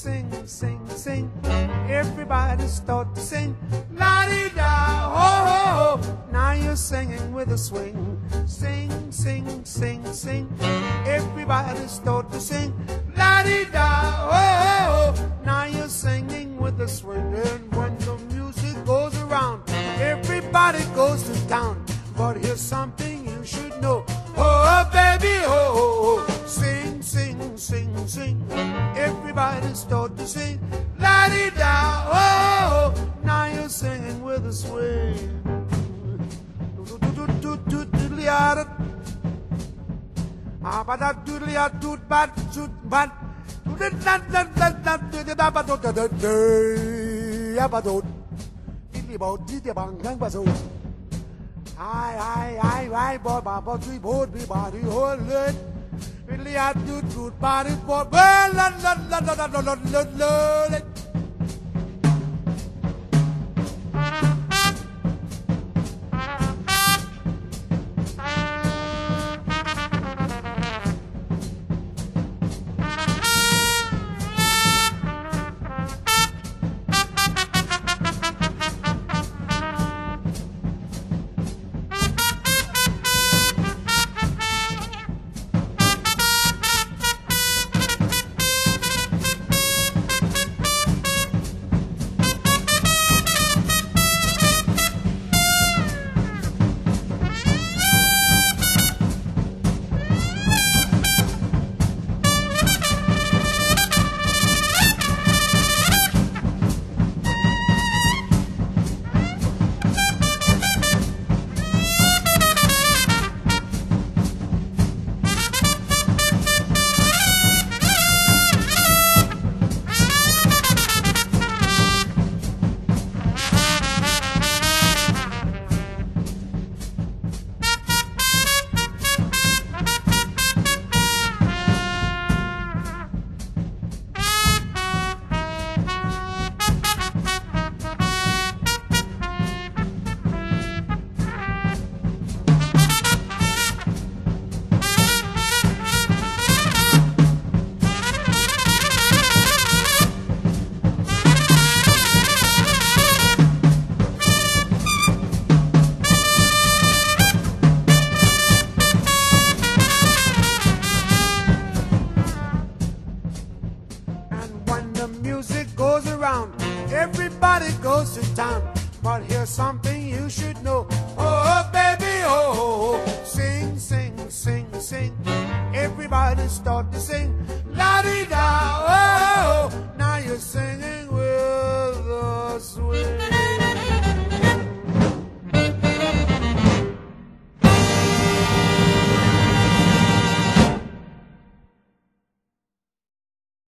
Sing, sing, sing, everybody start to sing, la-dee-da, ho-ho-ho, now you're singing with a swing. Sing, sing, sing, sing, everybody start to sing, la-dee-da, ho-ho-ho, now you're singing with a swing. And when the music goes around, everybody goes to town, but here's something you should know, oh baby, ho-ho-ho. Sing, sing, sing, sing, everybody start to sing, la-dee-da, oh, oh, now you're singing with a swing. Really I do truth body for well la. Everybody goes to town, but here's something you should know, oh baby, oh, oh. Sing, sing, sing, sing, everybody start to sing, la-dee-da, oh, oh, now you're singing.